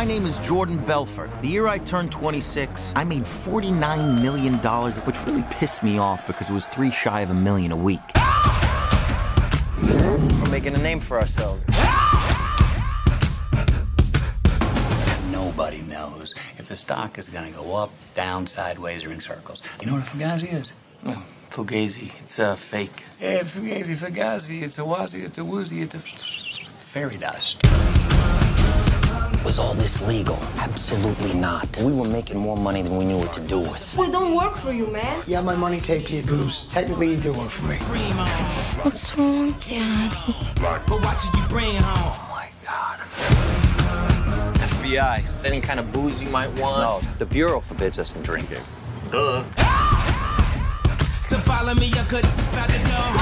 My name is Jordan Belfort. The year I turned 26, I made $49 million, which really pissed me off because it was three shy of $1 million a week. We're making a name for ourselves. Nobody knows if the stock is going to go up, down, sideways, or in circles. You know what a fugazi is? Oh, fugazi. It's a fake. Yeah, fugazi, fugazi. It's a wazi, it's a woozy, it's a fairy dust. Was all this legal? Absolutely not. We were making more money than we knew what to do with. We don't work for you, man. Yeah, my money taped to your boobs. Technically, you do work for me. What's wrong, Daddy? But what should you bring home? Oh, my God. FBI. Any kind of booze you might want. No, the Bureau forbids us from drinking. Duh. So follow me, I could out the door.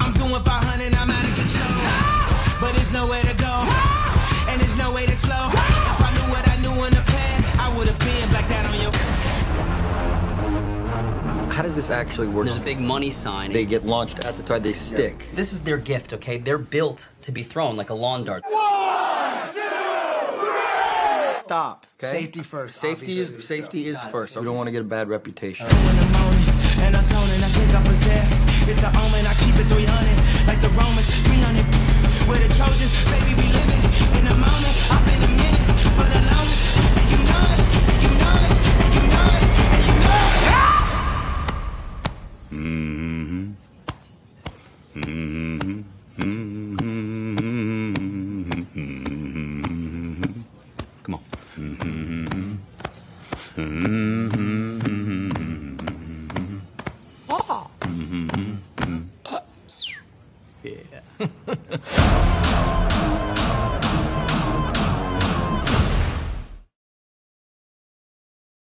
I'm doing 500, I'm out of control. But there's nowhere to go. And there's no way to slow. If I knew what I knew in the past, I would have been like that on your... How does this actually work? There's a big money sign. They get launched at the tide, they stick. Yeah. This is their gift, okay? They're built to be thrown like a lawn dart. 1, 2, 3! Stop. Okay? Safety first. Safety is first. We don't want to get a bad reputation. And I'm zoning, I think I'm possessed. It's an omen, I keep it 300. Like the Romans, 300. We're the Trojans, baby, we living in the moment. I've been a menace for the longest. And you know it, and you know it, and you know it, and you know it. Come on. Yeah.